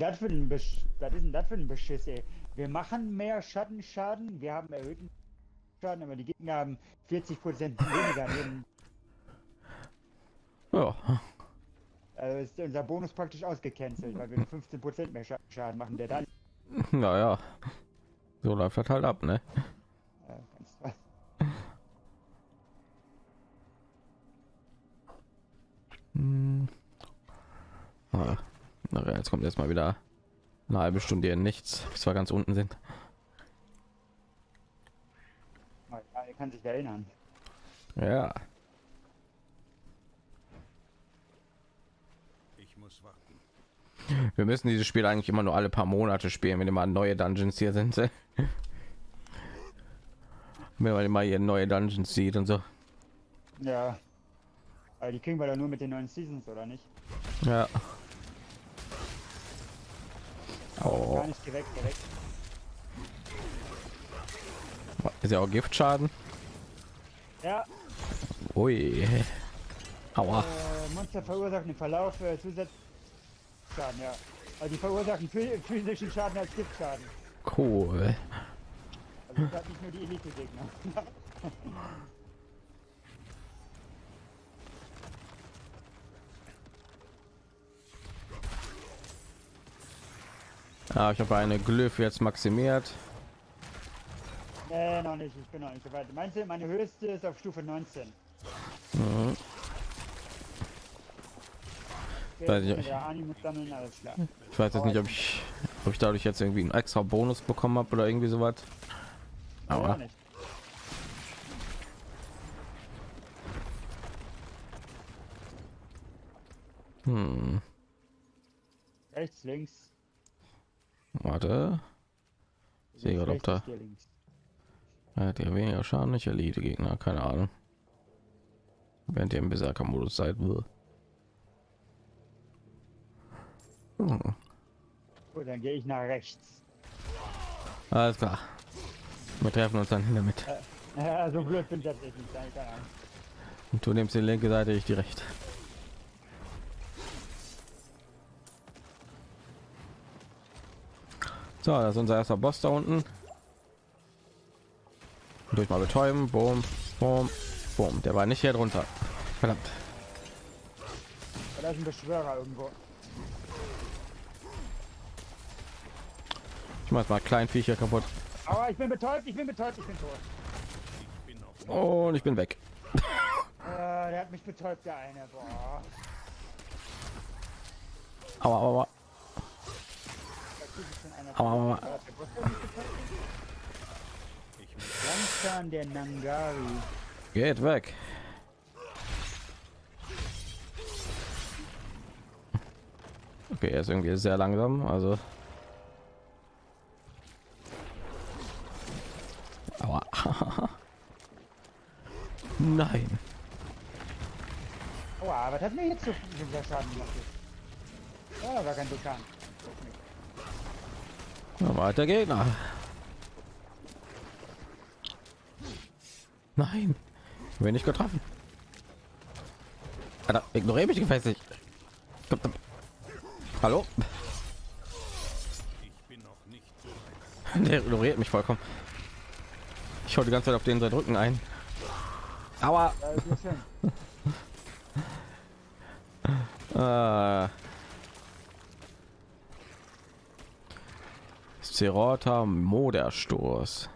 das für ein Beschiss? Was ist denn das für ein Beschiss, ey? Wir machen mehr Schattenschaden, wir haben erhöhten Schaden, aber die Gegner haben 40% weniger. Ja. Also ist unser Bonus praktisch ausgecancelt, weil wir nur 15% mehr Schaden machen, der dann... Naja, so läuft das halt ab, ne? Ja, ganz toll. Ah, na, jetzt kommt erstmal wieder eine halbe Stunde hier nichts, bis wir ganz unten sind. Ja, er kann sich erinnern. Ja. Ich muss warten. Wir müssen dieses Spiel eigentlich immer nur alle paar Monate spielen, wenn immer neue Dungeons hier sind. Wenn man immer hier neue Dungeons sieht und so. Ja. Aber die kriegen wir da nur mit den neuen Seasons, oder nicht? Ja. Oh. Gar nicht direkt. Ist ja auch Giftschaden. Ja. Ui. Aua. Monster verursachen im Verlauf Zusatzschaden, ja. Also die verursachen physischen Schaden als Giftschaden. Cool. Also das hat nicht nur die Elite-Gegner. Ah, ich habe eine Glyph jetzt maximiert. Noch nicht, ich bin noch nicht so weit. Meinst du, meine höchste ist auf Stufe 19? Mhm. Ich weiß jetzt nicht, ob ich dadurch jetzt irgendwie einen extra Bonus bekommen habe oder irgendwie sowas. Aber ja, rechts, links. Warte, ich sehe gerade, ob da hat ihr weniger Schaden, nicht Elite Gegner, keine Ahnung, während ihr im Berserker Modus seid. Gut, dann gehe ich nach rechts, alles klar, wir treffen uns dann hin damit. So blöd bin ich tatsächlich nicht, keine Ahnung. Und du nimmst die linke Seite, ich die rechte. So, das ist unser erster Boss da unten. Durch mal betäuben, boom, boom, boom. Der war nicht hier drunter. Verdammt. Da ist ein Beschwörer irgendwo. Ich mach mal kleinen Viecher kaputt. Aber ich bin betäubt. Oh, und ich bin weg. Der hat mich betäubt, der eine. Boah. Aua. Langsam der Nangari. Geht weg. Okay, er ist irgendwie sehr langsam, also. Aua. Nein. Aua, was hat mir jetzt so viel Schaden gemacht? Ja, war kein Dukan. Weiter Gegner. Nein, bin ich getroffen. Alter, ignoriere mich gefestigt. Komm. Hallo? Ich bin noch nicht so. Der ignoriert mich vollkommen. Ich hau die ganze Zeit auf den Drücken ein. Aua. Serota Moderstoß.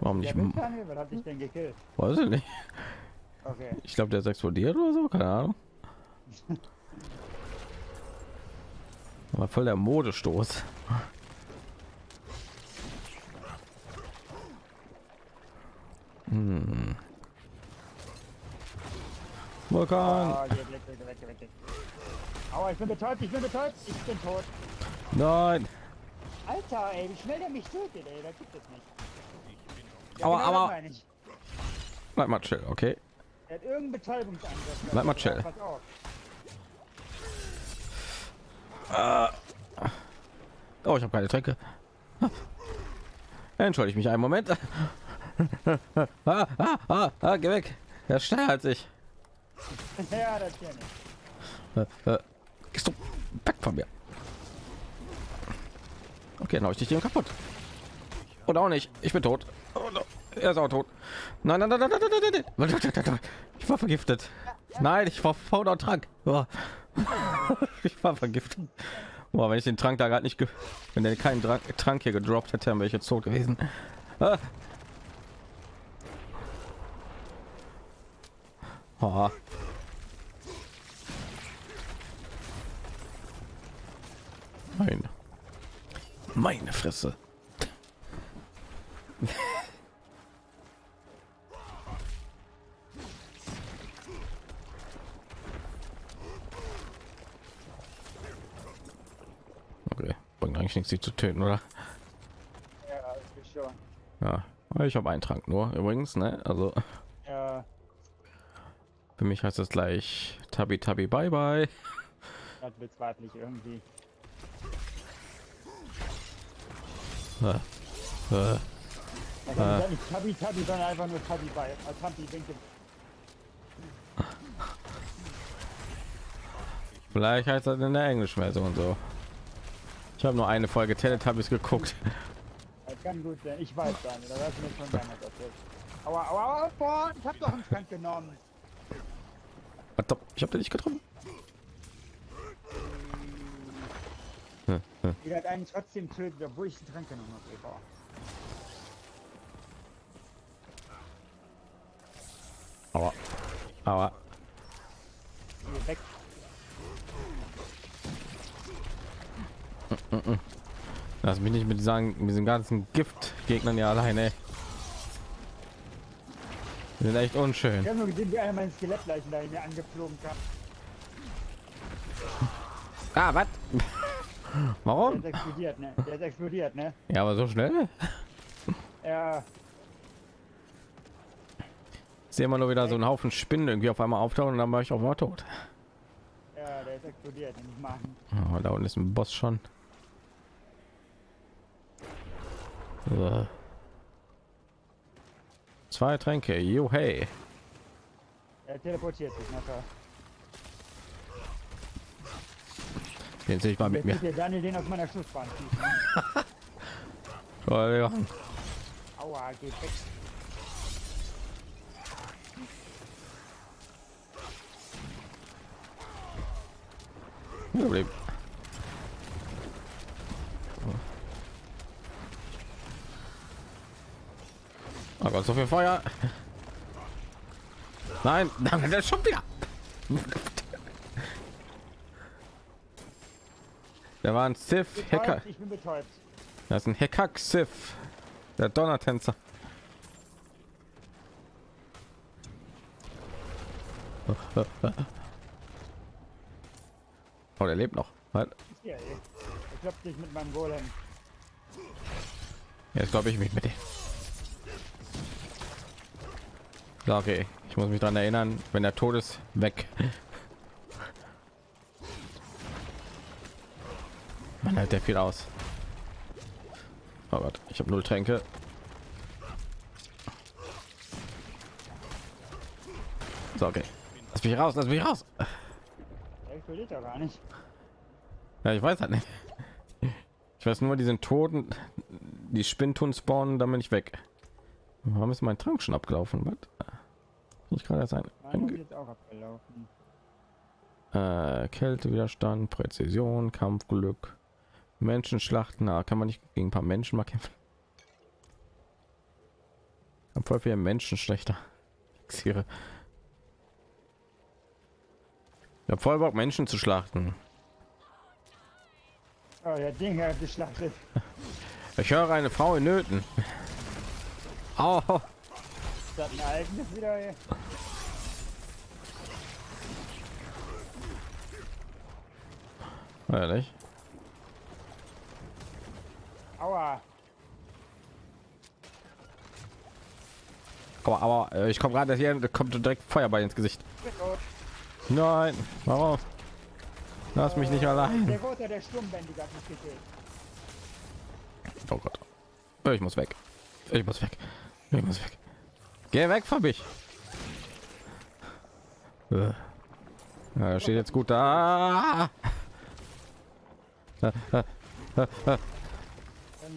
Warum nicht? Weiß ich nicht. Okay. Ich glaube, der ist explodiert oder so. Keine Ahnung. War voll der Modestoß. Vulkan. Oh, weg. Aua, ich bin betäubt. Nein. Alter, ey, wie schnell der mich tötet, ey, da gibt es nicht. Aber bleib mal chill, okay? Er hat irgendeinen Betäubungsangriff. Bleib mal chill. Oh, ich habe keine Tränke. Entschuldige mich einen Moment. Geh weg. Er ist schneller als ich. Ja, das kenne ich. Gehst du weg von mir. Okay, dann habe ich dich hier kaputt. Oder auch nicht. Ich bin tot. Oh, no. Er ist auch tot. Nein, nein, nein, nein, nein, nein. Ich war vergiftet. Nein, ich war fauler Trank. Oh. Ich war vergiftet. Boah, wenn ich den Trank da gerade nicht, wenn der keinen Trank hier gedroppt hätte, dann wäre ich jetzt tot gewesen. Ah. Oh. Nein. Meine Fresse. Okay, bringt eigentlich nichts, sie zu töten, oder? Ja, ich schon. Ja, ich habe einen Trank nur übrigens, ne? Also ja. Für mich heißt es gleich Tabi Tabi Bye Bye. Das bezweifle ich irgendwie. Tabi Tabi, sondern einfach nur Tabi Bye. Vielleicht heißt das in der englischen Version und so. Ich habe nur eine Folge Teletubbies geguckt. Das kann gut sein. Ich weiß gar nicht, da weiß ich nicht von meiner Seite. Aua, aua, aua, ich habe doch einen Trank genommen. Warte, ich habe dich nicht getroffen. Die hat einen trotzdem töten, obwohl ich den Trank genommen habe. Aua, aua. Weg. Lass mich nicht mit diesem ganzen Giftgegnern ja alleine. Die sind echt unschön. Ich habe nur gesehen, wie einer meinen Skelettleichen da in mir angeflogen kam. Ah, was? Warum? Der ist explodiert, ne? Der ist explodiert, ne? Ja, aber so schnell? Ja. Ich sehe immer nur wieder so einen Haufen Spinnen irgendwie auf einmal auftauchen und dann war ich auch mal tot. Ja, der ist explodiert, nicht machen. Oh, da unten ist ein Boss schon. So. 2 Tränke, jo hey. Er teleportiert sich nachher. Jetzt sehe ich mal mit mir. Der Daniel den aus meiner Schussbahn schießen. Aua, geht weg. Problem. Oh Gott, so viel Feuer. Nein, danke, der schon wieder. Der war ein Sif Hacker. Ich bin betäubt. Das ist ein Hacker Sif, der Donnertänzer. Oh, der lebt noch. Was? Ja, ich klappt dich mit meinem Golem. Jetzt glaube ich mich mit dem. So, okay, ich muss mich daran erinnern, wenn der Tod ist, weg. Man hält der viel aus. Oh Gott, ich habe 0 Tränke. So, okay, lass mich raus, lass mich raus. Ja gar nicht. Ja, ich weiß halt nicht. Ich weiß nur, die sind toten, die Spinnen tun spawnen, dann bin ich weg. Warum ist mein Trank schon abgelaufen? Was? Ich kann das abgelaufen. Kältewiderstand, Präzision, Kampfglück, Menschenschlachten. Na, kann man nicht gegen ein paar Menschen mal kämpfen? Voll viele Menschen schlechter. Ich hab voll Bock, Menschen zu schlachten. Oh, der Ding hat geschlachtet. Ich höre eine Frau in Nöten. Oh. Das hat ein eigenes wieder, ey. Ehrlich? Aua. Aber ich komme gerade hier, kommt direkt Feuerball ins Gesicht. Nein, warum? Lass mich nicht allein. Der Roter, der Sturmbändiger hat mich gekillt. Oh Gott. Ich muss weg. Ich muss weg. Ich muss weg. Geh weg von mich. Ja, steht jetzt gut da.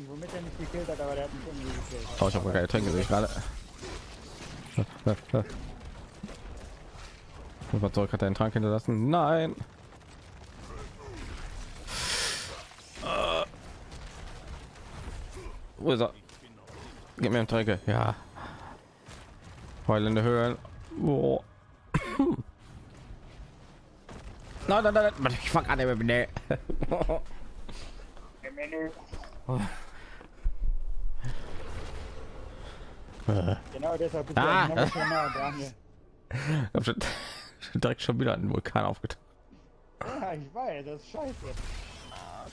womit er mich gekillt hat, aber der hat mich irgendwie gekillt. Oh, ich habe keine Tränke sehe ich gerade. Was soll, hat er einen Trank hinterlassen? Nein. Wo ist er? Gib mir einen Tränke. Ja. Heulende Höhlen. Oh. Nein, nein, nein, nein. Ich fang an, nee. Genau deshalb bist du schon nah dran hier. Ich hab direkt schon wieder einen Vulkan aufgetaucht. Ja, ich weiß, das ist scheiße.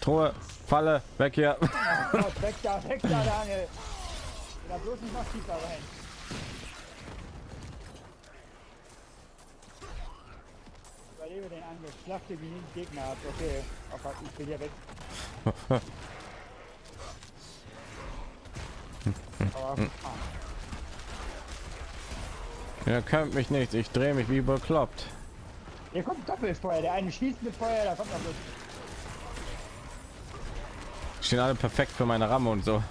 Truhe, Falle, weg hier. Oh Gott, weg da, Daniel. Da bloß nicht noch tiefer rein. Überlebe den Angriff, schlachte wie den Gegner hat. Okay, ich bin ja weg. Ihr könnt mich nicht, ich drehe mich wie bekloppt. Hier kommt Doppelfeuer, der eine schießt mit Feuer, da kommt noch was. Stehen alle perfekt für meine Ramme und so.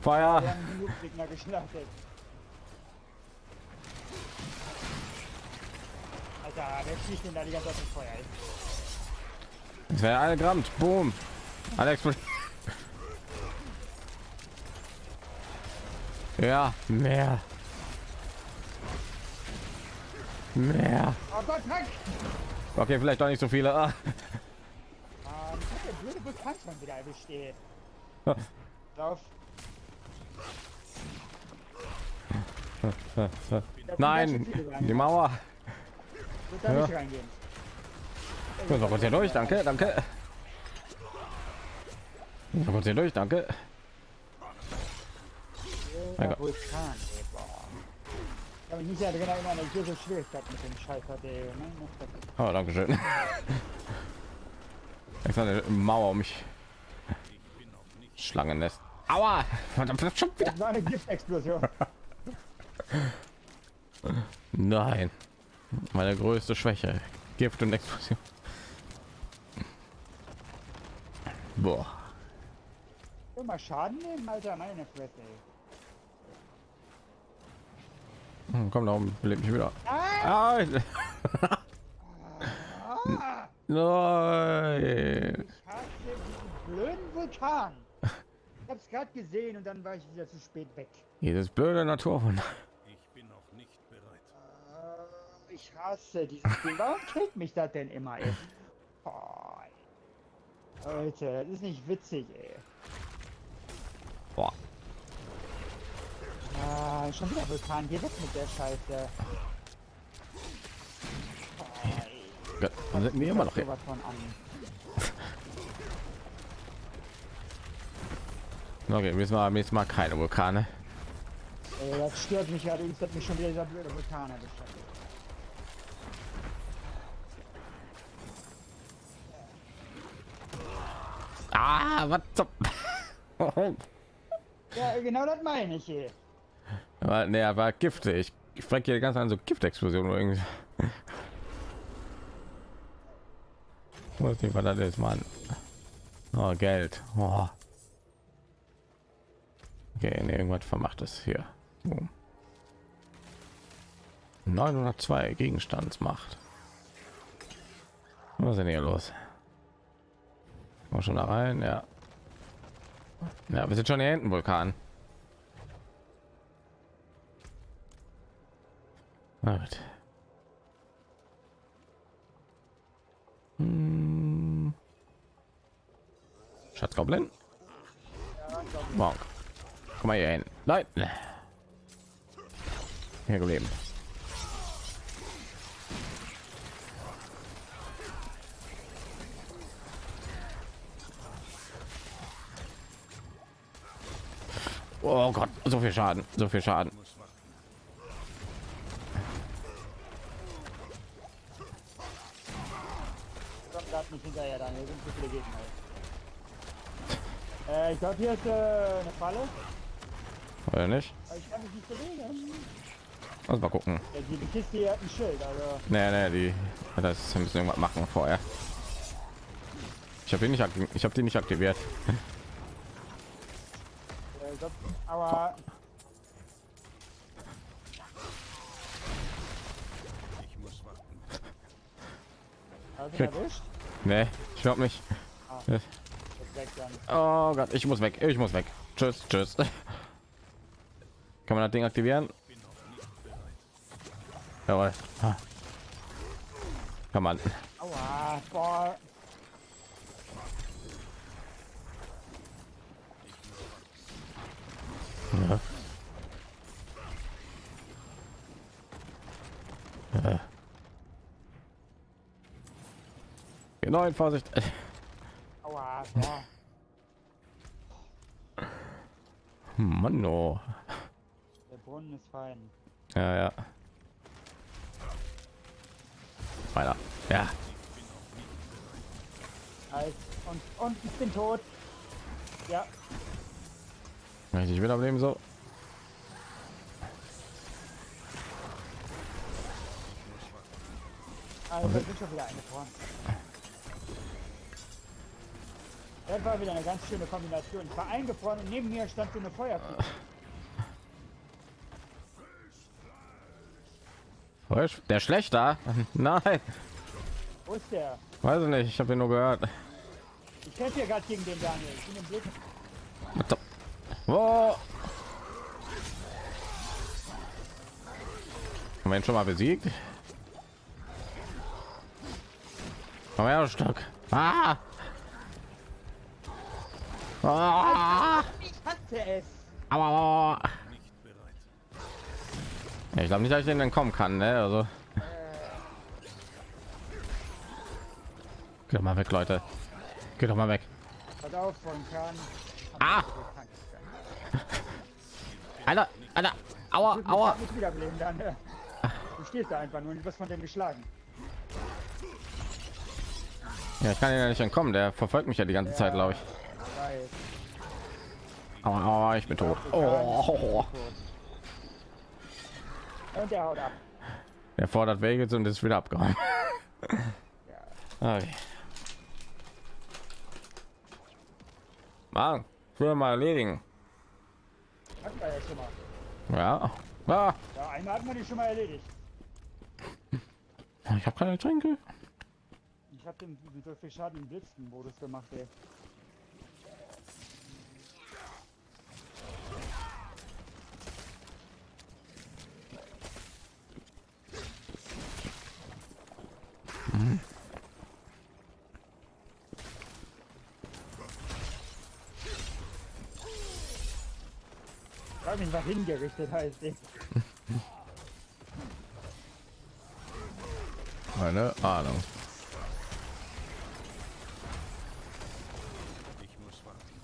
Feuer! Wir haben genug Gegner geschlachtet. Alter, wer schießt denn da die ganze Zeit mit Feuer? Das wäre alle gerammt, boom! Alex. Ja, mehr. Oh Gott, okay, vielleicht doch nicht so viele. Ah. Ich blöde Bekannt schon wieder besteht. Nein, die Mauer. Da nicht reingehen. So, kommt hier durch, danke, danke. So, kommt hier durch, danke. Mein Gott. Aber nicht ja genau immer eine große Schwierigkeit mit dem Scheiß hatte, ne? Oh, danke schön. Jetzt eine Mauer um mich. Schlangennest. Aua! Verdammt, das schon wieder. Das war eine Giftexplosion. Nein. Meine größte Schwäche. Gift und Explosion. Boah. Immer Schaden nehmen, Alter, meine Fresse. Komm, da oben belebt mich wieder. Nein. Nein. Ich hasse diesen blöden Vulkan. Ich hab's gerade gesehen und dann war ich wieder zu spät weg. Jedes blöde Naturwunder. Ich bin noch nicht bereit. Ich hasse dieses Spiel. Warum kriegt mich das denn immer, ey? Oh, ey. Leute, das ist nicht witzig, ey. Boah. Ah, schon wieder Vulkan, geh weg mit der Scheiße. Oh, dann sind wir immer noch sowas von an. Okay, müssen wir jetzt mal keine Vulkane. Ey, das stört mich ja, übrigens hat mich schon wieder dieser blöde Vulkan beschäftigt. Ah, was zum... Ja, genau das meine ich hier. Aber ne, er war giftig. Ich frage hier ganz an so Giftexplosion oder irgendwie. Ich weiß nicht, was das ist, Mann. Oh, Geld. Oh. Okay, nee, irgendwas vermacht es hier. Boom. 902 Gegenstandsmacht. Was ist denn hier los? Mal schon da rein, ja. Ja, wir sind schon hier hinten, Vulkan. Right. Hm. Schatzgoblin. Wow. Komm mal hier hin. Nein. Hier geblieben. Oh Gott, so viel Schaden, so viel Schaden. Ich glaube, hier ist eine Falle. Oder nicht? Ich kann mich nicht bewegen. Also mal gucken. Ja, die Kiste hier hat ein Schild, also. Nee, die das müssen irgendwas machen vorher. Ich habe die nicht aktiviert. das, aber... Ich muss warten. Hast du ihn erwischt? Nee, ich glaub nicht. Ah, ja. Oh Gott, ich muss weg. Ich muss weg. Tschüss, tschüss. Kann man das Ding aktivieren? Jawohl. Kann man. Aua, boah. Ja. Ja. Genau, in Vorsicht. Aua, boah. Mann, oh. Der Brunnen ist fein. Ja, ja. Weiter. Ja. Und ich bin tot. Ja. Ich will am Leben so. Also okay. Bin schon wieder eingefroren. Das war wieder eine ganz schöne Kombination. Ich war eingefroren und neben mir stand so eine Feuerflinte. Der Schlechter? Nein. Wo ist der? Weiß ich nicht, ich habe den nur gehört. Ich kämpfe hier gerade gegen den Daniel. Ich bin im Blick. Wow. Haben wir ihn schon mal besiegt? Komm her, Stock. Ah! Ah! Ich hatte es. Aber ja, ich glaube nicht, dass ich den dann kommen kann, ne? Also. Geht doch mal weg, Leute. Geht doch mal weg. Pass auf, von Kahn. Ah! Alter, Alter, aua, aua. Nicht wiederbleiben, dann. Du stehst da einfach nur, du wirst von dem geschlagen. Ja, ich kann ja nicht entkommen, der verfolgt mich ja die ganze Zeit, glaube ich. Aua, aua, ich bin tot. Oh. Und der haut ab. Der fordert Wege und ist wieder abgehauen. Okay. Mann, früher mal erledigen. Hatten wir ja schon mal. Ja. Ah. Ja, einmal hat man die schon mal erledigt. Ich habe keine Tränke. Ich habe den so viel Schaden im Blitzen-Modus gemacht, ey. War hingerichtet heißt ich. Keine Ahnung. Ich muss warten.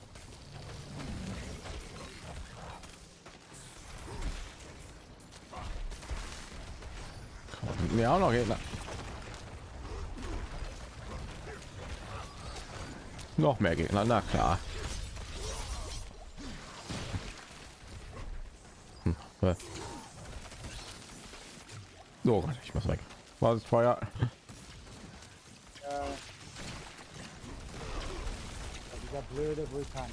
Komm, mir auch noch Gegner. Noch mehr Gegner, na klar. So, ich muss weg. Was ist Feuer? Dieser blöde Vulkan.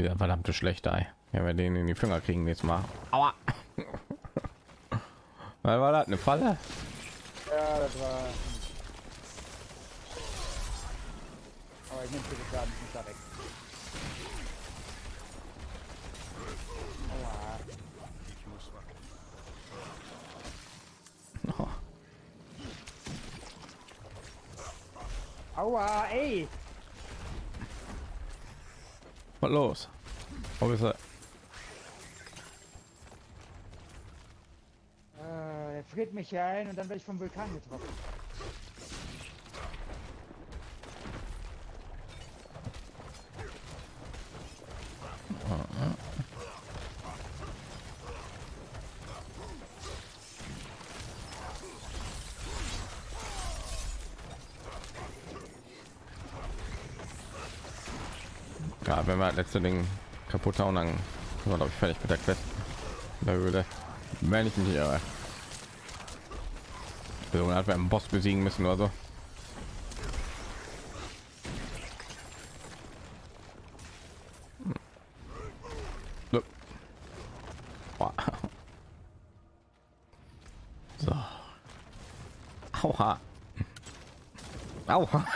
Dieser verdammte schlechte Ei. Ja, wir den in die Finger kriegen jetzt mal. Aua. Weil war das eine Falle? Ja, das war. Aber ich nehme bitte gerade nicht da weg. Aua. Ich muss warten. Oh. Aua, ey! Was los? Wo ist er? Friert mich hier ein und dann werde ich vom Vulkan getroffen. Ja, wenn wir das letzte Ding kaputt hauen, dann War, glaube ich, fertig mit der Quest. Da würde, wenn ich mich hier hat beim Boss besiegen müssen oder so. So. Aua. Aua.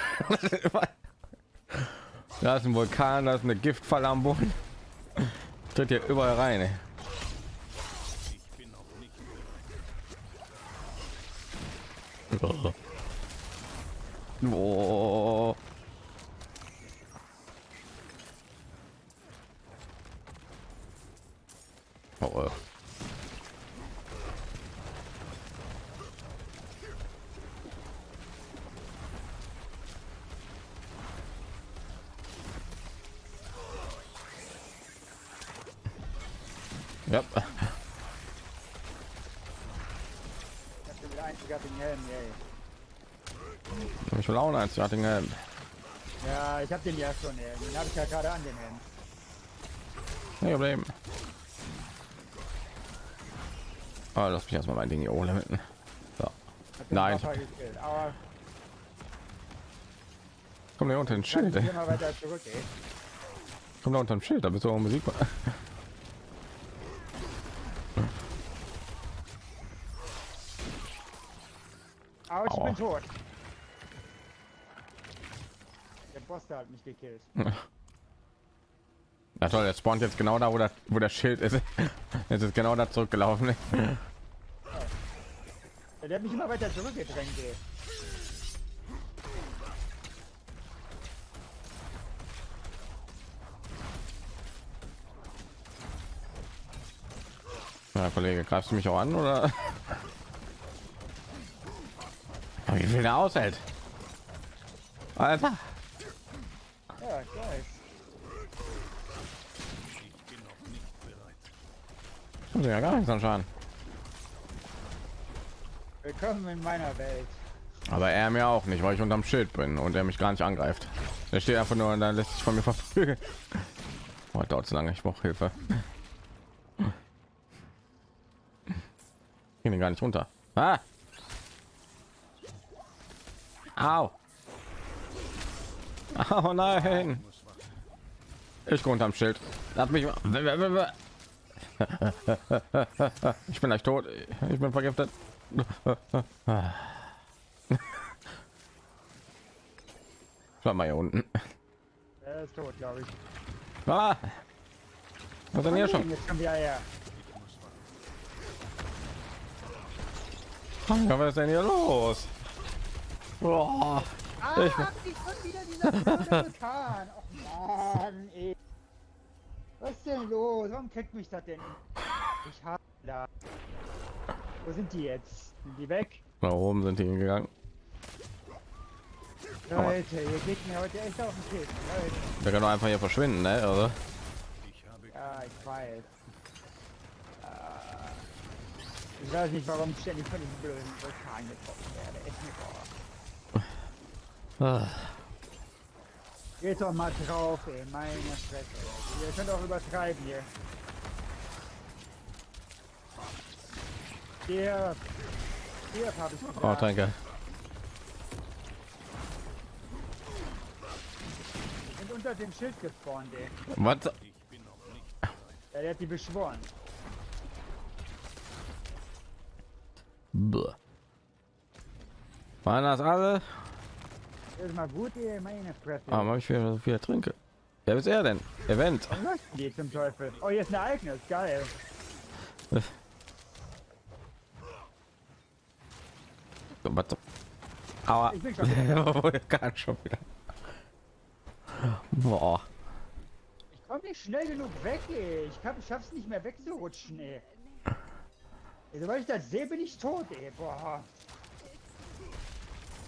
Da ist ein Vulkan, da ist eine Giftfalle am Boden. Tritt hier überall rein. Ey. Oh. Oh. Ja. Ich will auch einen einzigartigen Helm. Ja, ich habe den ja schon. Den habe ich ja gerade an den Helm. Kein Problem. Aber lass mich erstmal mein Ding hier ohne mitten. So. Nein. Komm da unter den Schild. Komm da unter dem Schild, da bist du auch besiegbar. Aber ich bin tot. Der Boss hat mich gekillt. Na toll, der spawnt jetzt genau da, wo das Schild ist. Jetzt ist genau da zurückgelaufen. Ja, der hat mich immer weiter zurückgedrängt. Ja, Kollege, greifst du mich auch an oder? Wie viel der aushält, Alter. Ja, ich weiß. Ich bin noch nicht bereit. Kommt ja gar nichts an Schaden. Willkommen in meiner Welt. Aber er mir auch nicht, weil ich unterm Schild bin und er mich gar nicht angreift. Er steht einfach nur und dann lässt sich von mir verprügeln. Oh, dauert zu lange, ich brauche Hilfe. Ich bin gar nicht runter. Ah! Au. Oh nein. Ich gehe unterm Schild. Lass mich. Ich bin gleich tot. Ich bin vergiftet. Schau mal hier unten. Er ist tot, glaube ich. Was denn hier schon? Jetzt kommen wir her. Was ist denn hier los? Boah, ich was ist denn los? Warum kriegt mich das denn? Ich habe da. Wo sind die jetzt? Sind die weg? Nach oben sind die hingegangen. Leute, ihr geht mir heute echt auf den Keks. Der kann doch einfach hier verschwinden, ne? Also. Ja, ich weiß. Ich weiß nicht, warum ich ständig von diesem blöden Vulkan getroffen werde. Echt nicht. Ah. Geht doch mal drauf, ey. Meine Fresse. Ihr könnt auch übertreiben hier. Hier habe ich noch. Oh, danke. Und unter dem Schild gespawnt, ey. Was? Ja, der hat die beschworen. Buh. Waren das alle? Ist mal gut, ihr meine Fresse. Aber ich will so viel trinke. Wer ist er denn? Event. Geht zum Teufel. Oh, jetzt ein Ereignis. Geil. Aber ich bin schon wieder. Boah. Ich komme nicht schnell genug weg. Ey. Ich schaff's nicht mehr wegzurutschen. Ey. Sobald ich das sehe, bin ich tot. Ey. Boah.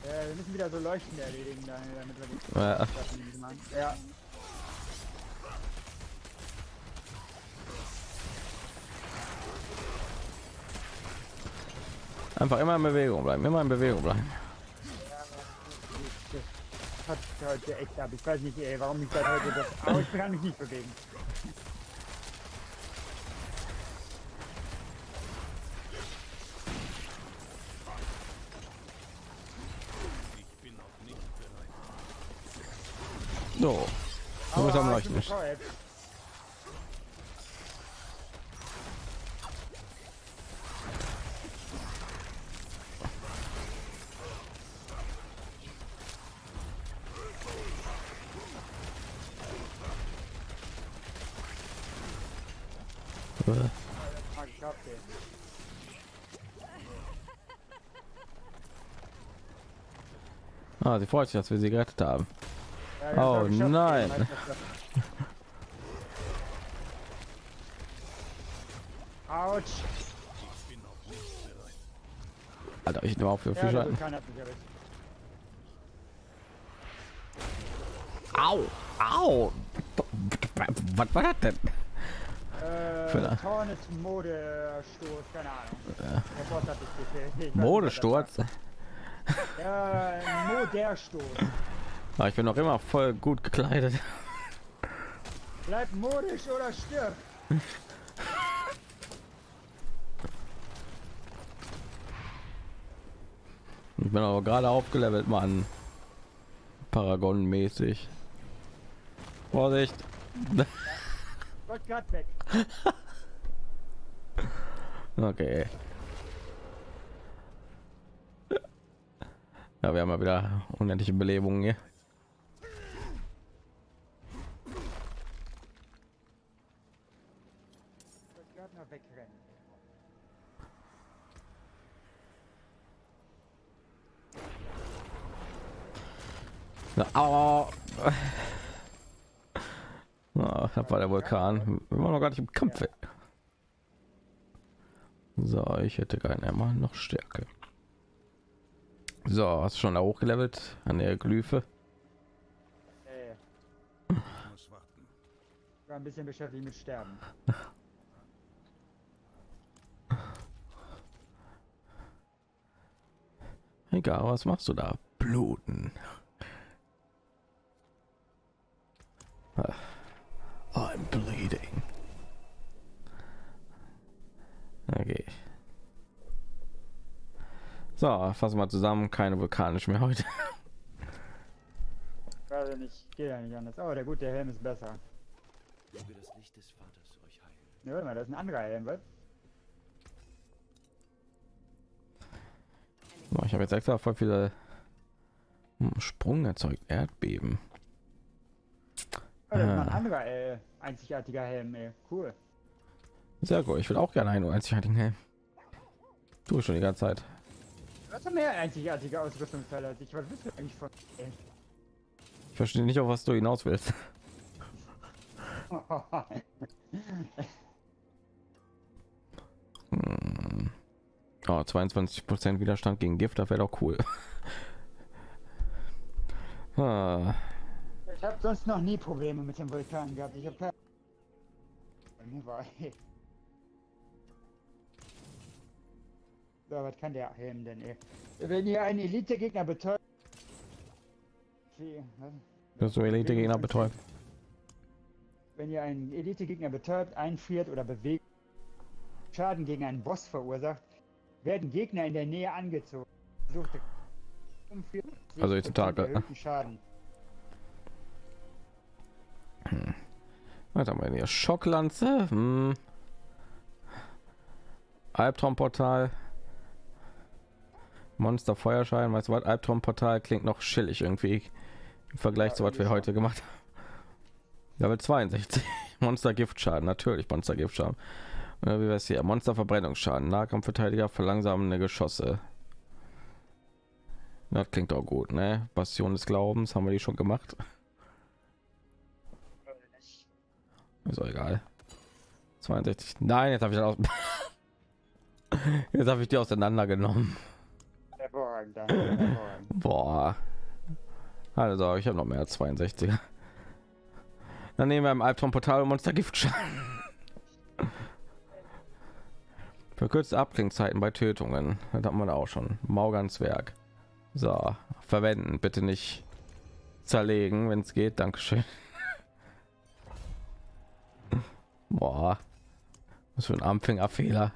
Wir müssen wieder so Leuchten erledigen, damit wir die ja. Einfach immer in Bewegung bleiben, immer in Bewegung bleiben. Ja, das hat heute echt ab. Ich weiß nicht, ey, warum ich das heute das. Aber ich kann mich nicht bewegen. So, aber haben wir nicht. Ah, sie freut sich, dass wir sie gerettet haben. Ja, oh nein. Autsch. Alter, ich nehme auf für Fischer. Au, au. Was war das denn? Tornes Modesturz, keine Ahnung. Modesturz? Ja, Modersturz. Ich bin noch immer voll gut gekleidet. Bleib modisch oder stirb. Ich bin aber gerade aufgelevelt, Mann. Paragon-mäßig. Vorsicht. Gott, grad weg. Okay. Ja, wir haben mal wieder unendliche Belebungen hier. Au. Oh, das war der Vulkan. Wir waren noch gar nicht im Kampf. So, ich hätte keinen einmal noch Stärke. So, hast du schon da hochgelevelt an der Glyphe? Ich war ein bisschen beschäftigt mit Sterben. Egal, was machst du da? Bluten. I'm bleeding. Okay. So, fassen wir zusammen, keine vulkanisch mehr heute. Also nicht, geht ja nicht anders. Oh, der gute Helm ist besser. Möge das Licht des Vaters euch heilen. Ja, warte mal, das ist ein anderer Helm, was? So, ich habe jetzt extra voll viele Sprung erzeugt, Erdbeben. Oh, das ist ein anderer einzigartiger Helm, ey. Cool. Sehr gut, ich will auch gerne einen einzigartigen Helm. Du schon die ganze Zeit. Was für mehr einzigartige Ausrüstungsfälle als ich? Was willst du eigentlich von? Ey. Ich verstehe nicht, auf was du hinaus willst. Oh, 22% Widerstand gegen Gift, das wäre doch cool. Ah. Ich habe sonst noch nie Probleme mit dem Vulkan gehabt. Ich habe keine... So, was kann der Helm denn? Ey? Wenn ihr einen Elite-Gegner betäubt, dass du Elite-Gegner betäubt. Wenn ihr einen Elite-Gegner betäubt, einfriert oder bewegt, Schaden gegen einen Boss verursacht, werden Gegner in der Nähe angezogen. Also jetzt Tage. Schaden. Was haben wir hier? Schocklanze, Albtraumportal, Monster Feuerschein. Weißt du was? Albtraumportal klingt noch chillig irgendwie im Vergleich, ja, zu was wir heute gemacht haben. Level 62 Monster Giftschaden, natürlich Monster Giftschaden. Oder wie wir es hier? Monster Verbrennungsschaden, Nahkampfverteidiger, verlangsame Geschosse. Das klingt auch gut, ne? Bastion des Glaubens haben wir die schon gemacht. Ist egal. 62. Nein, jetzt habe ich jetzt habe ich die auseinandergenommen. Hervorragend, hervorragend. Boah. Also, ich habe noch mehr als 62. Dann nehmen wir im Albtraum Portal und Monster Giftschaden. Verkürzte Abklingzeiten bei Tötungen. Das hat man auch schon. Maugans Werk. So, verwenden, bitte nicht zerlegen, wenn es geht. Dankeschön. Boah, was für ein Anfängerfehler.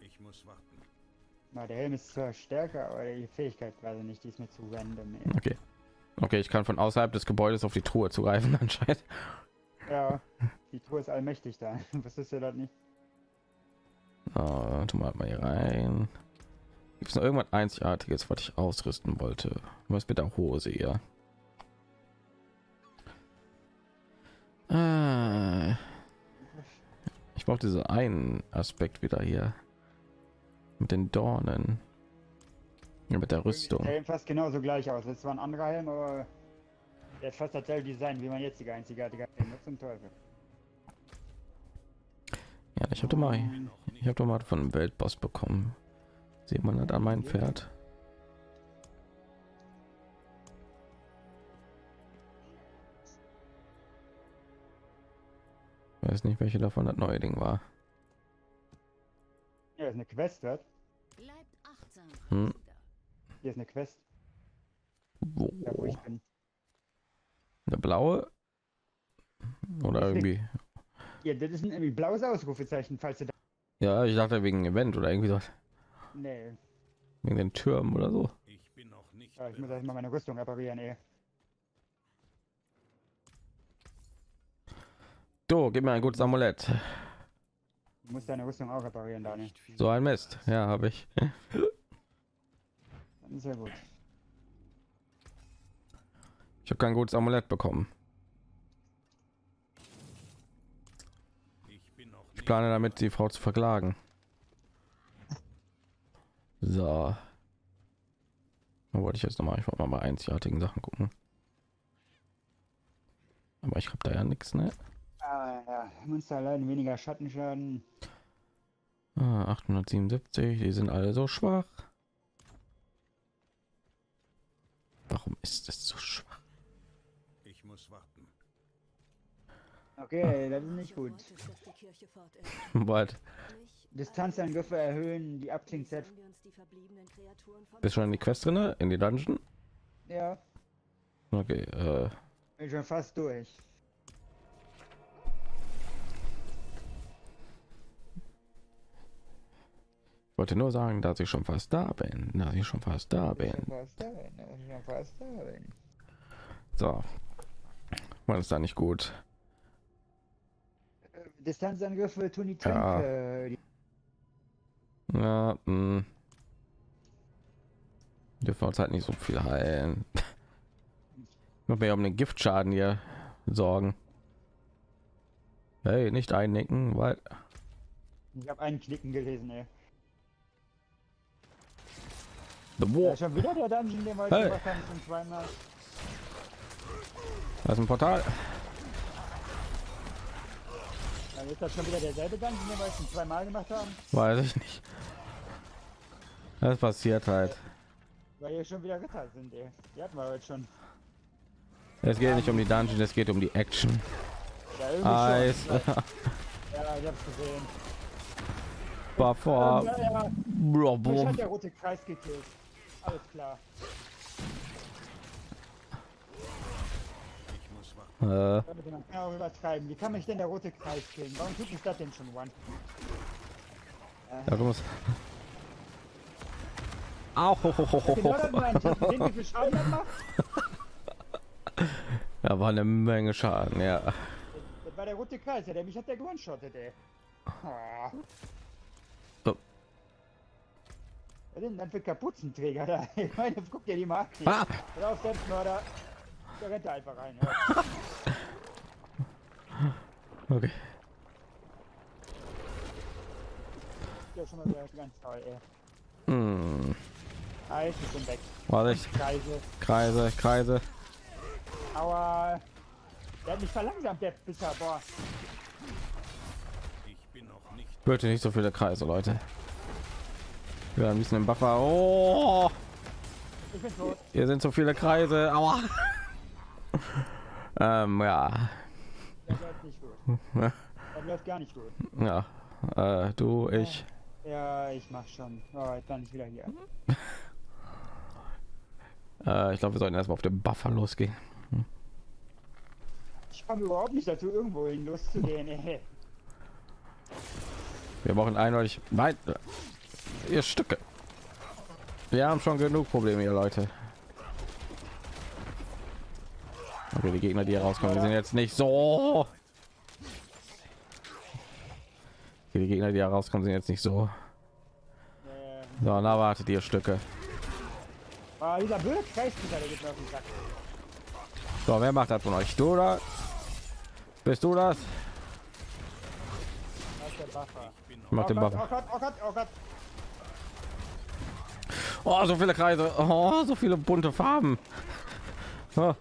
Ich muss warten. Na, der Helm ist zwar stärker, aber die Fähigkeit weiß ich nicht, die ist mir zu random. Ey. Okay. Okay, ich kann von außerhalb des Gebäudes auf die Truhe zugreifen anscheinend. Ja, die Truhe ist allmächtig da. Was ist ja dort nicht? Oh, tu mal hier rein. Gibt es noch irgendwas Einzigartiges, was ich ausrüsten wollte? Was mit der Hose hier? Ah, ich brauche diesen einen Aspekt wieder hier mit den Dornen. Ja, mit der Rüstung. Der Helm fast genauso gleich aus. Das war ein anderer Helm, aber der fast dasselbe Design wie mein jetziger einzigartiger Helm. Was zum Teufel? Ja, ich habe doch mal von einem Weltboss bekommen. Sieht man das an meinem Pferd? Weiß nicht, welche davon das neue Ding war. Ja, ist eine Quest, hat. Hm. Hier ist eine Quest. Wo? Da, wo ich bin. Eine blaue? Oder irgendwie. Ja, das ist ein irgendwie blaues Ausrufezeichen, falls du da. Ja, ich dachte wegen Event oder irgendwie so. Nee. Wegen den Türmen oder so. Ich bin noch nicht. Ja, ich muss erstmal meine Rüstung reparieren, ey. So, gib mir ein gutes Amulett. Du musst deine Rüstung auch reparieren, Daniel. So ein Mist. Ja, habe ich. Sehr gut. Ich habe kein gutes Amulett bekommen. Ich plane damit, die Frau zu verklagen. So. Da wollte ich jetzt noch mal einfach mal bei einzigartigen Sachen gucken. Aber ich habe da ja nichts, ne? Ah, ja. Münster allein weniger Schattenschaden. Ah, 877, die sind alle so schwach. Warum ist es so schwach? Ich muss warten. Okay, das ist nicht gut. Bald. Distanzangriffe erhöhen die Abklingzeit. Bist schon in die Quest drinne, in die Dungeon? Ja. Okay. Bin schon fast durch. Ich wollte nur sagen, dass ich schon fast da bin, dass ich schon fast da bin. So, war das da nicht gut? Distanzangriffe tun die Tränke. Ja, dürfen uns halt nicht so viel heilen. Müssen wir um den Giftschaden hier sorgen. Hey, nicht einnicken, weil ich habe einen Knicken gelesen, ey. Ja, schon wieder der Dungeon, den wir heute gemacht haben, schon zweimal. Das ist ein Portal. Dann ist das schon wieder derselbe Dungeon, den wir schon zweimal gemacht haben. Weiß ich nicht. Das passiert halt. Weil hier schon wieder Ritter sind, ey. Die hatten wir heute schon. Es geht nicht um die Dungeon, es geht um die Action. Ja, Eis. Ja, ich hab's gesehen. Buffer. Ich hab der rote Kreis gekillt. Alles klar. Ich muss warten. Genau, übertreiben. Wie kann mich denn der rote Kreis killen? Warum tut mich das denn schon one? Ja, du musst. Au, ho, ho, ho, ho, ho. Wie viel Schaden das macht? Da war eine Menge Schaden, ja. Das war der rote Kreis, der mich hat der gewonshottet, ey. Ah. Was sind denn für Kapuzenträger da? Ich meine, guck dir die mal an. Ah. Auf Selbstmörder. Der rennt da einfach rein. Okay. Ja, schon mal wieder ganz toll, ey. Mm. Eis ist weg. Warte, Kreise. Aua. Der hat mich verlangsamt, der Pisser. Boah. Ich bin noch nicht. Bitte nicht so viele Kreise, Leute. Wir haben ein bisschen im Buffer. Oh, ich bin tot. Hier sind so viele Kreise. Aua. Ja. Das läuft nicht gut. Das läuft gar nicht gut. Ja. Du, ich. Ja, ich mach schon. Oh, jetzt bin ich wieder hier. Ich glaube, wir sollten erstmal auf den Buffer losgehen. Ich komme überhaupt nicht dazu, irgendwo hin loszugehen. Wir brauchen eindeutig. Nein. Ihr Stücke. Wir haben schon genug Probleme hier, Leute. Okay, die Gegner, die hier rauskommen, die sind jetzt nicht so. Die Gegner, die hier rauskommen, sind jetzt nicht so. So, na wartet ihr Stücke. Ah, dieser blöde Kreis, der geht mir auf den Sack. So, wer macht das von euch? Du oder? Bist du das? Ich mach den Buffer. Oh Gott, oh Gott. Oh, so viele Kreise, oh, so viele bunte Farben. Oh.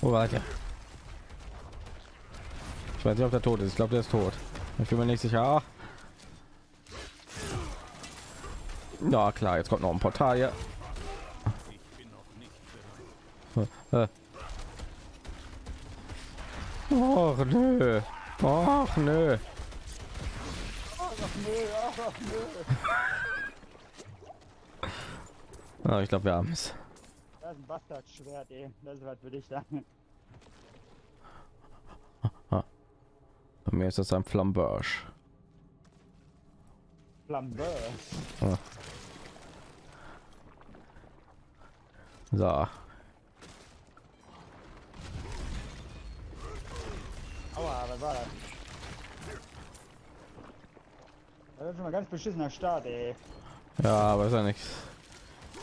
Wo war der? Ich weiß nicht, ob der tot ist. Ich glaube, der ist tot. Ich bin mir nicht sicher. Na ja, klar, jetzt kommt noch ein Portal hier. Oh nö. Oh nö. Oh, ich glaube, wir haben es. Das ist ein Bastardschwert, ey. Das ist was für dich sagen. Bei mir ist das ein Flambersch. Oh. So. Aua, was war das? Das ist schon mal ganz beschissener Start, ey. Ja, aber ist ja nichts.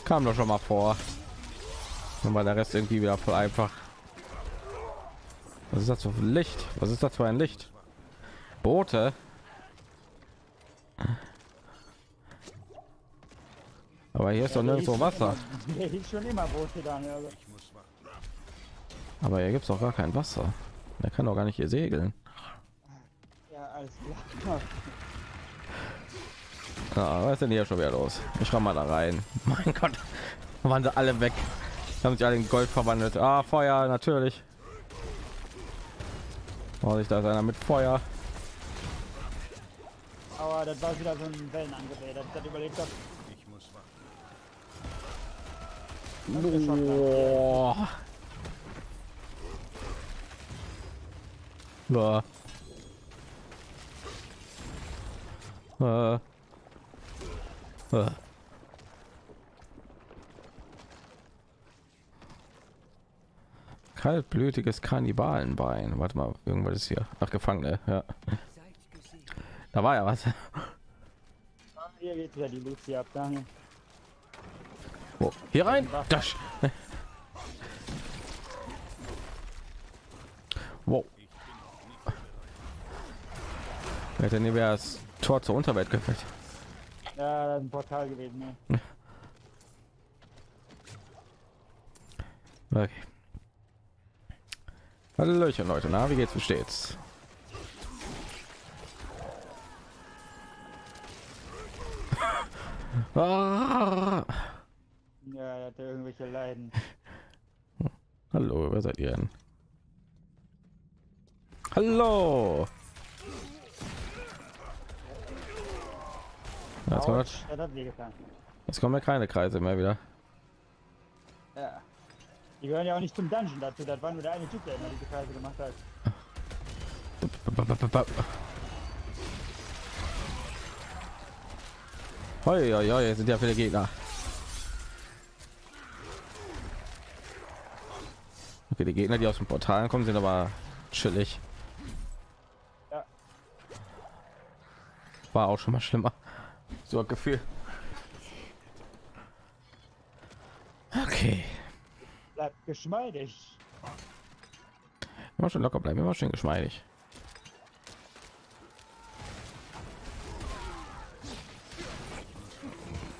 Kam doch schon mal vor. Und war der Rest irgendwie wieder voll einfach. Was ist das für ein Licht? Was ist das für ein Licht? Boote? Aber hier ist ja, doch nirgendwo Wasser. Schon immer Boote dann, also. Aber hier gibt es doch gar kein Wasser. Der kann doch gar nicht hier segeln. Ja, alles klar. Ah, was ist denn hier schon wieder los? Ich ran mal da rein. Mein Gott, waren sie alle weg. Haben sich alle in Gold verwandelt. Ah, Feuer, natürlich. Oh, sich da ist einer mit Feuer. Aber das war wieder so ein Wellenangewählt. Das überlebt das. Ich muss warten. Oh. Boah. Boah. Kaltblütiges Kannibalenbein. Warte mal, irgendwas ist hier. Ach, Gefangene. Ja. Da war ja was. Hier geht ja die Luzi ab, danke. Oh, hier rein. Das. Wow. Wer denn hier wäre das Tor zur Unterwelt gefällt? Ja, ein Portal gewesen. Ne? Okay. Hallöchen, Leute. Na, wie geht's? Wie steht's? Ah! Ja, er hatte irgendwelche Leiden. Hallo, wer seid ihr denn? Hallo! Jetzt kommen ja keine Kreise mehr wieder. Ja. Die gehören ja auch nicht zum Dungeon dazu. Das war nur der eine Typ, der immer diese Kreise gemacht hat. Hoi, hoi, hoi, sind ja viele Gegner. Okay, die Gegner, die aus dem Portal kommen, sind aber chillig. Ja. War auch schon mal schlimmer. So ein Gefühl. Okay. Bleibt geschmeidig. Immer schon locker bleiben, immer schön geschmeidig.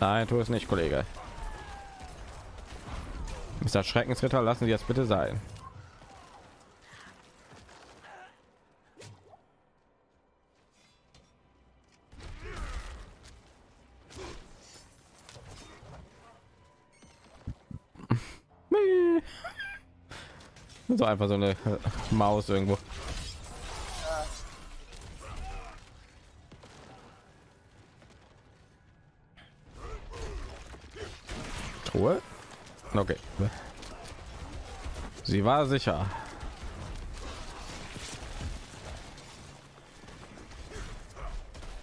Nein, tu es nicht, Kollege. Ist das Schreckensritter? Lassen Sie jetzt bitte sein. So einfach so eine Maus irgendwo. Truhe? Okay. Sie war sicher.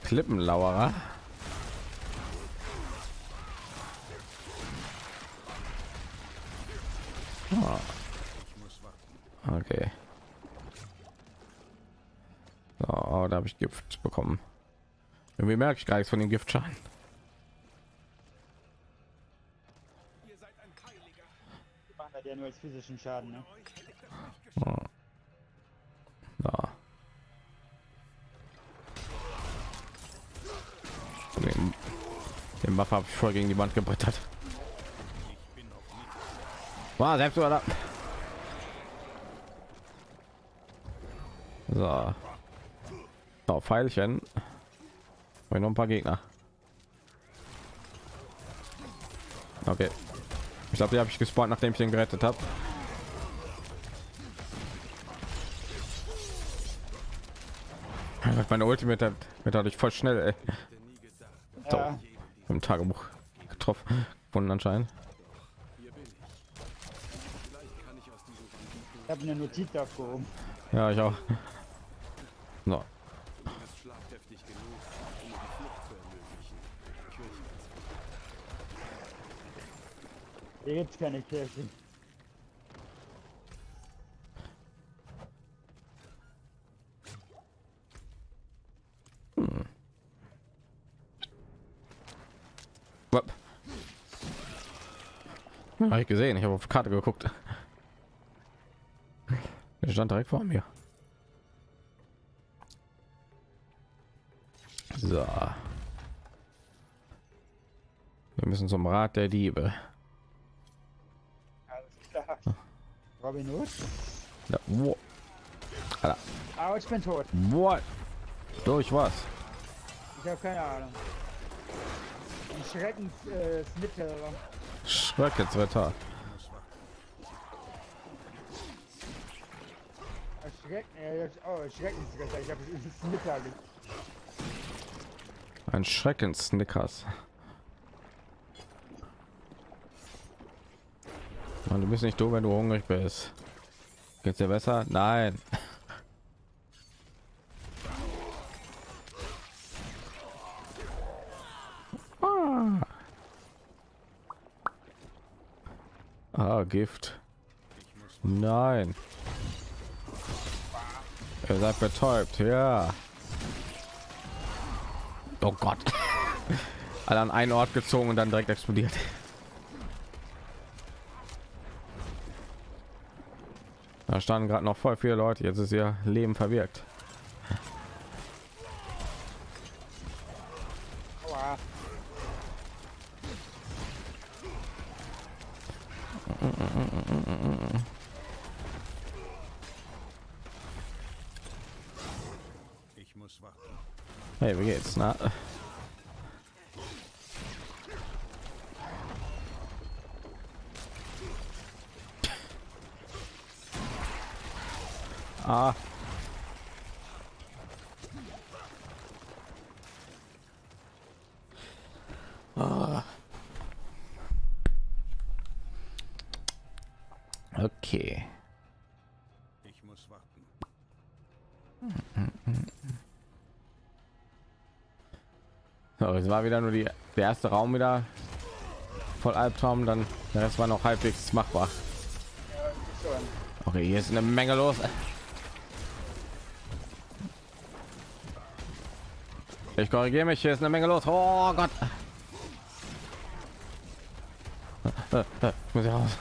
Klippenlauerer. Okay. So, da habe ich Gift bekommen. Irgendwie merke ich gar nichts von dem Giftschaden. Ihr seid ein Heiliger. Wir machen da ja nur als physischen Schaden, ne? Da. Den Waffe habe ich voll gegen die Wand gebrettert. War selbst oder? So. So, Pfeilchen. Habe ich noch ein paar Gegner. Okay. Ich glaube, die habe ich gespawnt, nachdem ich den gerettet habe. Meine Ultimate mit dadurch voll schnell, ey. Ja. So, im Tagebuch getroffen von anscheinend. Ich habe eine Notiz davor. Ja, ich auch. No. Hier gibt es keine Kirche. Habe ich gesehen, ich habe auf die Karte geguckt. Der stand direkt vor mir. So. Wir müssen zum Rat der Diebe. Robin Hood? Ja, wo? Alter. Aber ich bin tot. What? Durch was? Ich habe keine Ahnung. Schreckensmittel. Schreckenswetter. Schreckenswetter. Ich habe Snicker. Ein Schreckensnickers. Man, du bist nicht doof, wenn du hungrig bist. Geht's dir besser? Nein. Gift. Nein. Ihr seid betäubt, ja. Oh Gott. Alle an einen Ort gezogen und dann direkt explodiert. Da standen gerade noch voll viele Leute, jetzt ist ihr Leben verwirkt. Hey, wie geht's? Na? Ah. Ah. Okay. Ich muss warten. So, es war wieder nur der erste Raum wieder voll Albtraum, dann der Rest war noch halbwegs machbar. Okay, hier ist eine Menge los. Ich korrigiere mich, hier ist eine Menge los. Oh Gott. Ich muss hier raus.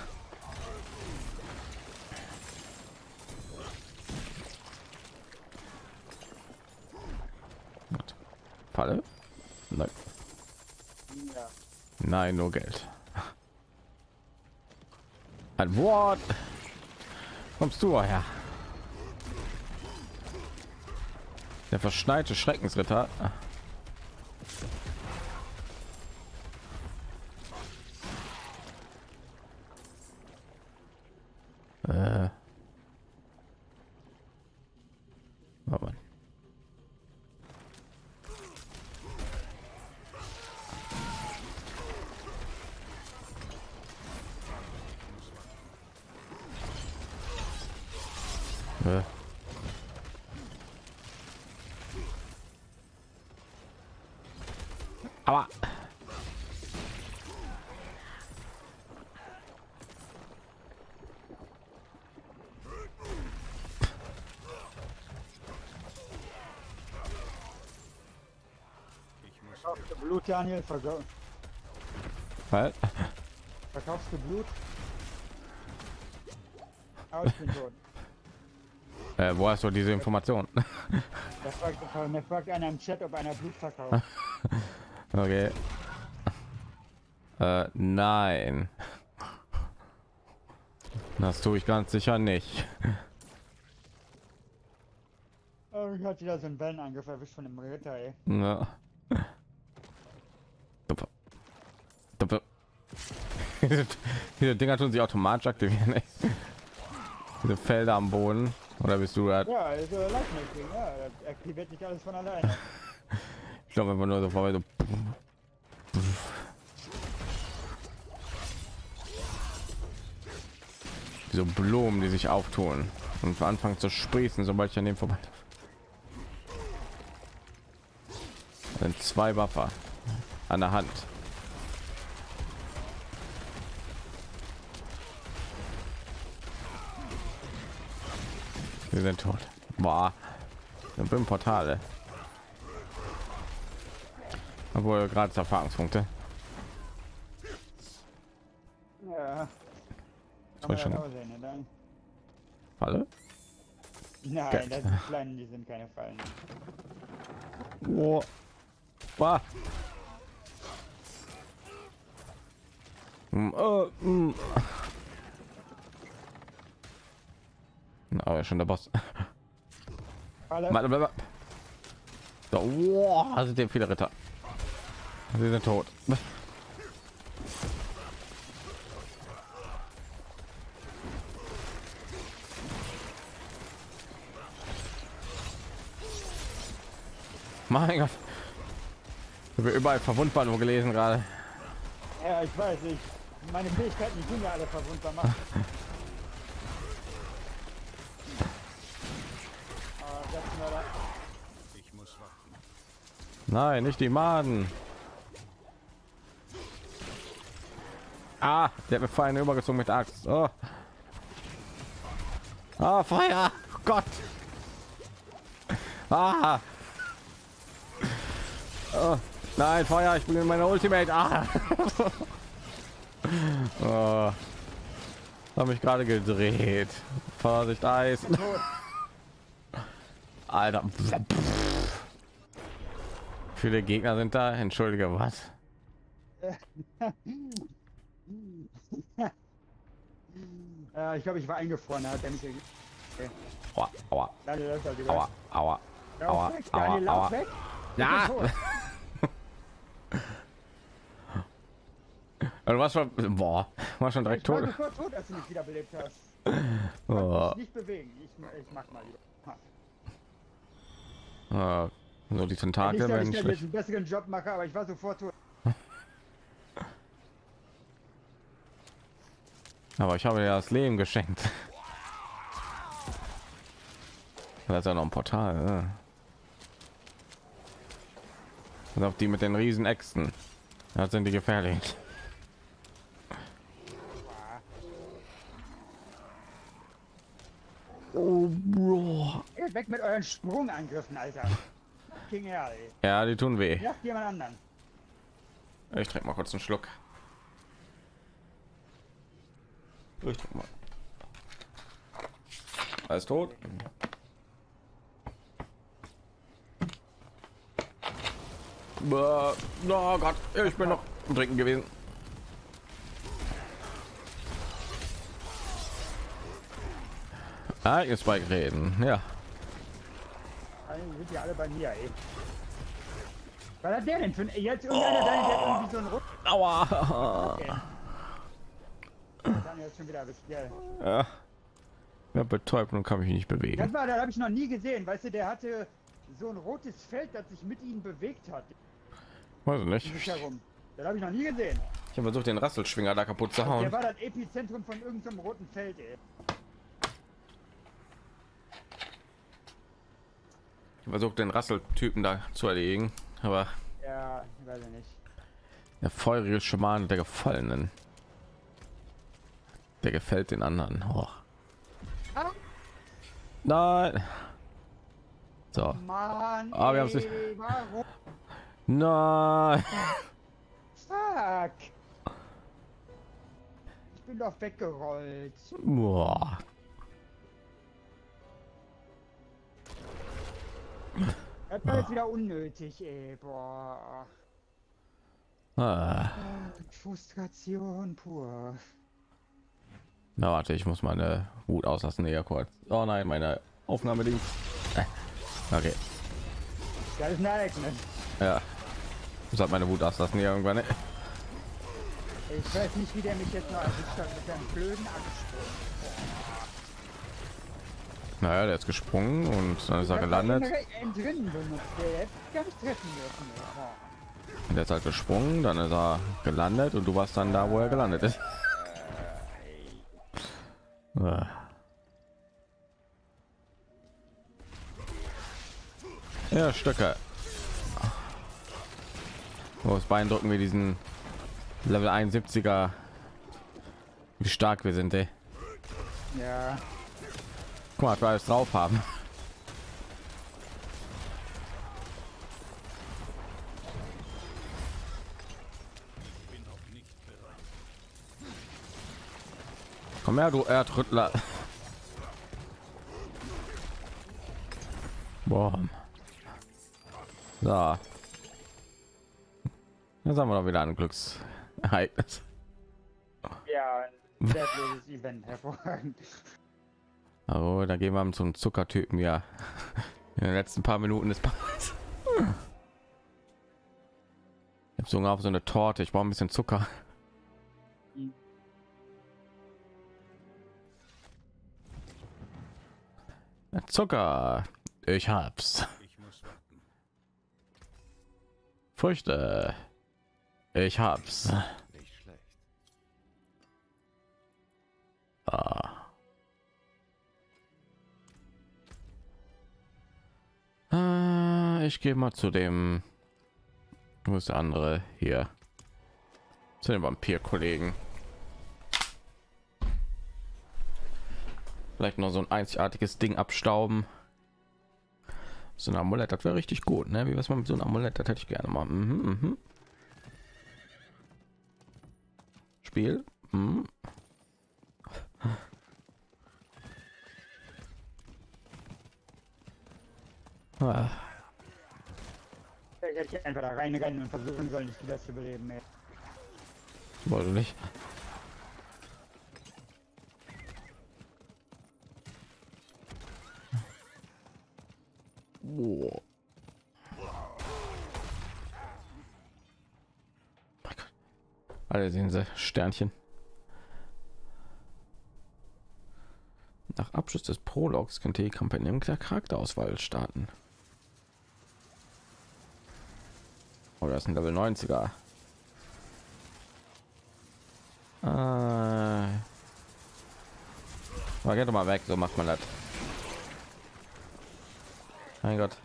Falle? Nein. Ja. Nein, nur Geld. Ein Wort. Kommst du her? Der verschneite Schreckensritter. Aber Blut, Daniel, verkauf. Was? Verkaufst du Blut? Ah, ich bin tot. Wo hast du diese Information? Da fragt einer im Chat, ob einer Blut verkauft. Okay. Nein. Das tue ich ganz sicher nicht. Oh, ich hatte wieder so einen Wellenangriff erwischt von dem Ritter, ey. Ja. Duppe. Duppe. Diese Dinger tun sich automatisch aktivieren, ey. Diese Felder am Boden. Oder bist du da? Ja, also Lightning, ja, das aktiviert nicht alles von alleine. Ich glaube, wenn man nur so vorbei so. Diese Blumen, die sich auftun und anfangen zu sprießen, sobald ich an dem vorbei. Das sind zwei Waffer an der Hand. Wir sind tot. Boah. Dann bin Portale. Obwohl gerade Erfahrungspunkte. Ja. Soll schon. Falle? Nein, okay. Das sind Kleinen, die sind keine Fallen. Oh. Boah. Aber schon der Boss. Warte, so, wow, sind hier viele Ritter. Sie sind tot. Mein Gott. Ich habe überall verwundbar nur gelesen gerade. Ja, ich weiß nicht. Meine Fähigkeiten sind ja alle verwundbar machen. Nein, nicht die Maden. Ah, der hat Feinde übergezogen mit Axt. Oh. Ah, Feuer! Oh Gott! Ah! Oh. Nein, Feuer! Ich bin in meiner Ultimate. Ah! Oh. Habe mich gerade gedreht. Vorsicht, Eis! Alter. Viele Gegner sind da. Entschuldige, was? Ich glaube, ich war eingefroren. Hat er mich... Okay. Aua, aua. Daniel, aua, aua, aua, weg, Daniel, aua, weg. Ja. Du warst schon, boah, war schon direkt tot. Ich war tot, als du mich wiederbelebt hast. Oh. Nicht bewegen. Ich mach mal lieber. So die Tentakel, wenn ich einen besseren Job mache, aber ich war sofort tot. Aber ich habe ja das Leben geschenkt. Da ist ja noch ein Portal. Ne? Und auf die mit den riesen Äxten. Da sind die gefährlich. Oh, bro. Weg mit euren Sprungangriffen, Alter. Genial, ja, die tun weh. Lacht jemand anderen. Ich trinke mal kurz einen Schluck. Ich trinke mal. Alles tot. Oh Gott, ich bin noch im Trinken gewesen. Ah, jetzt bei reden, ja. Sind ja alle bei mir, ey. Was hat der denn für jetzt irgendeiner, der irgendwie so ein Rutsch... Aua! Okay. Daniel ist schon wieder bestellt. Ja. Ja, betäubt und kann mich nicht bewegen. Das war, da habe ich noch nie gesehen, weißt du, der hatte so ein rotes Feld, das sich mit ihnen bewegt hat. Weiß ich nicht. Das habe ich noch nie gesehen. Ich habe versucht, den Rasselschwinger da kaputt zu hauen. Der war das Epizentrum von irgendeinem roten Feld, ey. Versucht den Rasseltypen da zu erledigen, aber ja, weiß ich nicht. Der feurige Schaman der Gefallenen, der gefällt den anderen. Oh. Ah. Nein, so, Mann, aber wir haben sich Nein. Zack. Ich bin doch weggerollt. Boah. Das war jetzt wieder unnötig, ey. Boah. Ah. Frustration pur. Na warte, ich muss meine Wut auslassen, mega kurz. Oh nein, meine Aufnahme links. Okay. Das ist ein Ereignis. Ja. Ich muss meine Wut auslassen irgendwann. Ich weiß nicht, wie der mich jetzt noch erwischt hat mit seinem blöden Absprung. Naja, der ist gesprungen und dann ist er gelandet. Der ist halt gesprungen, dann ist er gelandet und du warst dann da, wo er gelandet ist. Ja, Stöcke. Aus Bein drücken wir diesen Level 71er. Wie stark wir sind, ey. Ja. Guck mal, was wir alles drauf haben. Komm her, du Erdrüttler. Boah. So. Jetzt haben wir doch wieder ein Glücksereignis. Ja, ein sehr blödes Event, hervorragend. Also, da gehen wir zum Zuckertypen, ja. In den letzten paar Minuten des Parts. Ich habe sogar auf so eine Torte, ich brauche ein bisschen Zucker. Zucker, ich hab's. Früchte, ich hab's. Nicht schlecht. Ah. Ich gehe mal zu dem, wo ist der andere hier? Zu dem Vampir-Kollegen. Vielleicht noch so ein einzigartiges Ding abstauben. So ein Amulett, das wäre richtig gut, ne? Wie was man mit so einem Amulett, das hätte ich gerne mal. Spiel. Vielleicht hätte ich einfach da reinrennen und versuchen sollen, nicht wieder zu überleben. Wollte nicht. Oh. Alle sehen sie Sternchen. Nach Abschluss des Prologs könnte die Kampagne mit der Charakterauswahl starten. Oder oh, ist ein Level 90er. Geht doch mal weg, so macht man das. Mein Gott.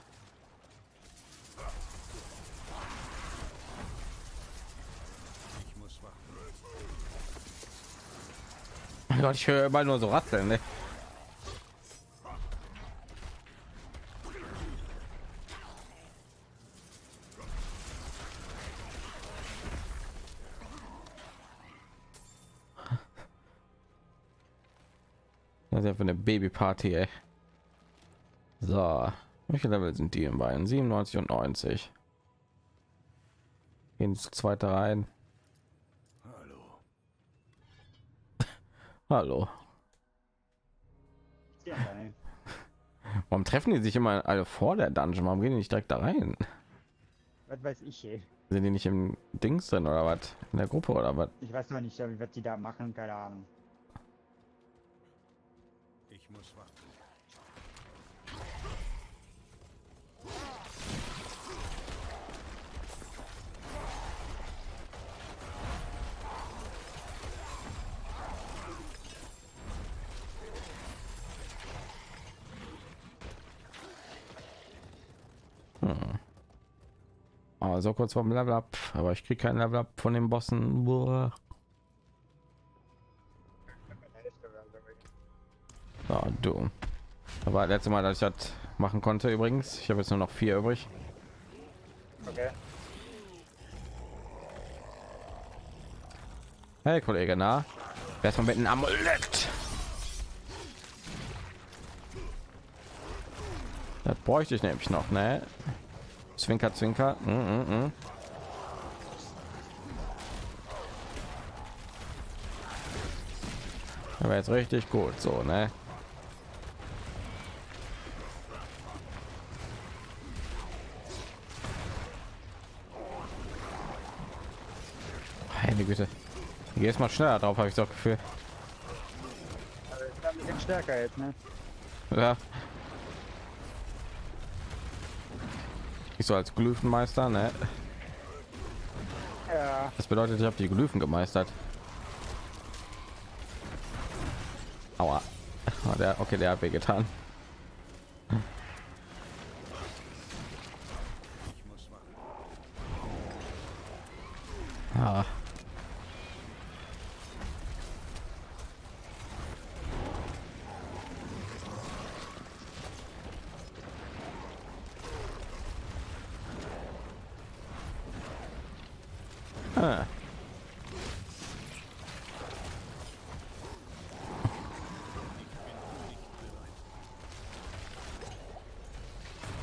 Ich muss mein Gott, ich höre immer nur so ratzeln, ne? Das ist ja für eine Babyparty, ey. So. Welche Level sind die in beiden? 97 und 90. Ins zweite rein. Hallo. Hallo. Ja, warum treffen die sich immer alle vor der Dungeon? Warum gehen die nicht direkt da rein? Was weiß ich, ey. Sind die nicht im Dings drin oder was? In der Gruppe oder was? Ich weiß noch nicht, was die da machen, keine Ahnung. Ich muss warten. So kurz vom Level Up, aber ich kriege kein Level Up von den Bossen. Boah. Oh, du. Aber letzte Mal, dass ich das machen konnte, übrigens, ich habe jetzt nur noch 4 übrig. Okay. Hey Kollege, na, wär's mal mit einem Amulett? Das bräuchte ich nämlich noch, ne? Zwinker, zwinker. Aber jetzt richtig gut, so, ne? Meine Güte, jedes Mal schneller drauf, habe ich das Gefühl. Ja, ein bisschen stärker jetzt, ne? Ja. Ich so als Glyphenmeister, ne? Ja. Das bedeutet, ich habe die Glyphen gemeistert. Aua. Okay, der hat weh getan. Ah.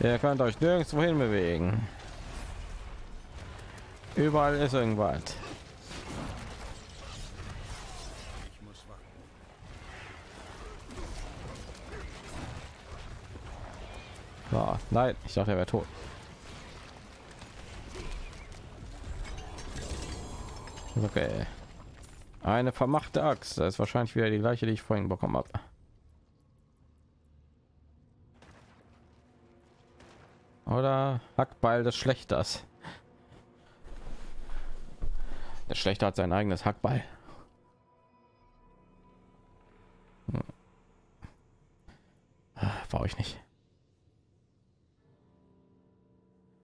Ihr könnt euch nirgendwo hin bewegen. Überall ist irgendwas. Oh, nein, ich dachte, er wäre tot. Okay. Eine vermachte Axt. Das ist wahrscheinlich wieder die gleiche, die ich vorhin bekommen habe. Oder Hackbeil des Schlechters. Der Schlechter hat sein eigenes Hackbeil. War ich nicht.